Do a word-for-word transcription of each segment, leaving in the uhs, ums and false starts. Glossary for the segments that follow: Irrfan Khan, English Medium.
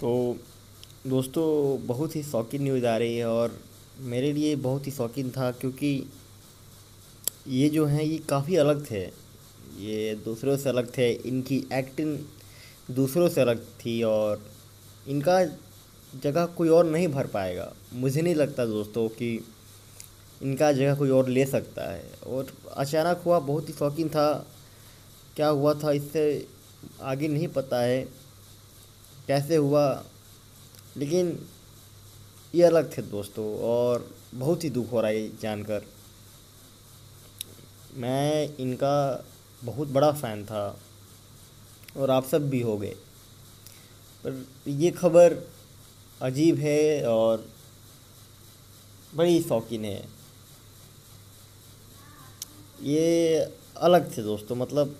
तो दोस्तों बहुत ही शौकीन न्यूज़ आ रही है और मेरे लिए बहुत ही शौकीन था, क्योंकि ये जो हैं ये काफ़ी अलग थे, ये दूसरों से अलग थे, इनकी एक्टिंग दूसरों से अलग थी और इनका जगह कोई और नहीं भर पाएगा। मुझे नहीं लगता दोस्तों कि इनका जगह कोई और ले सकता है। और अचानक हुआ, बहुत ही शौकीन था, क्या हुआ था इससे आगे नहीं पता है कैसे हुआ, लेकिन ये अलग थे दोस्तों और बहुत ही दुख हो रहा है जानकर। मैं इनका बहुत बड़ा फ़ैन था और आप सब भी हो गए, पर ये खबर अजीब है और बड़ी शौकीन है। ये अलग थे दोस्तों, मतलब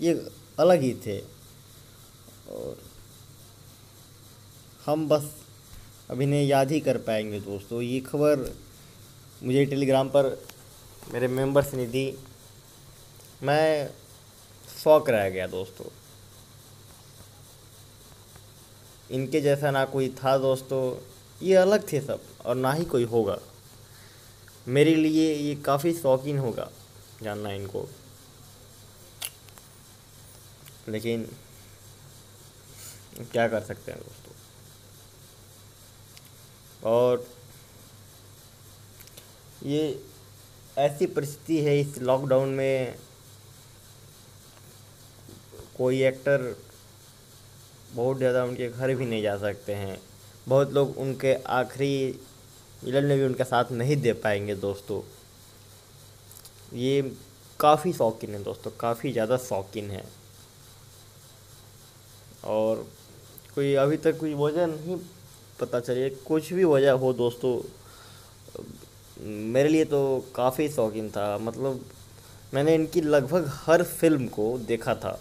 ये अलग ही थे और हम बस अब इन्हें याद ही कर पाएंगे दोस्तों। ये खबर मुझे टेलीग्राम पर मेरे मेंबर्स ने दी, मैं शौक रह गया दोस्तों। इनके जैसा ना कोई था दोस्तों, ये अलग थे सब और ना ही कोई होगा। मेरे लिए ये काफ़ी शौकीन होगा जानना इनको, लेकिन क्या कर सकते हैं दोस्तों। और ये ऐसी परिस्थिति है इस लॉकडाउन में, कोई एक्टर बहुत ज़्यादा उनके घर भी नहीं जा सकते हैं, बहुत लोग उनके आखिरी मिलन में भी उनका साथ नहीं दे पाएंगे दोस्तों। ये काफ़ी शौकीन है दोस्तों, काफ़ी ज़्यादा शौकीन है और कोई अभी तक कोई वजह नहीं पता चली, कुछ भी वजह हो दोस्तों। मेरे लिए तो काफ़ी शौकीन था, मतलब मैंने इनकी लगभग हर फिल्म को देखा था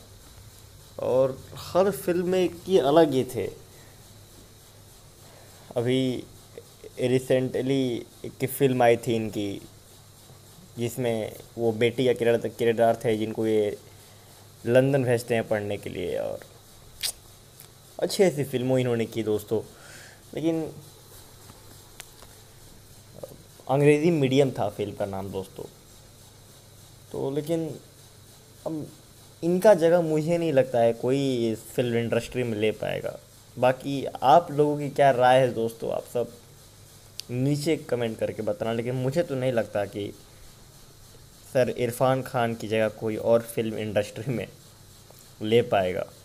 और हर फिल्म में की अलग ही थे। अभी रिसेंटली एक फ़िल्म आई थी इनकी, जिसमें वो बेटी या किरदार थे जिनको ये लंदन भेजते हैं पढ़ने के लिए, और अच्छी ऐसी फिल्मों इन्होंने की दोस्तों। लेकिन अंग्रेज़ी मीडियम था फिल्म का नाम दोस्तों, तो लेकिन अब इनका जगह मुझे नहीं लगता है कोई इस फिल्म इंडस्ट्री में ले पाएगा। बाकी आप लोगों की क्या राय है दोस्तों, आप सब नीचे कमेंट करके बताना, लेकिन मुझे तो नहीं लगता कि सर इरफान खान की जगह कोई और फिल्म इंडस्ट्री में ले पाएगा।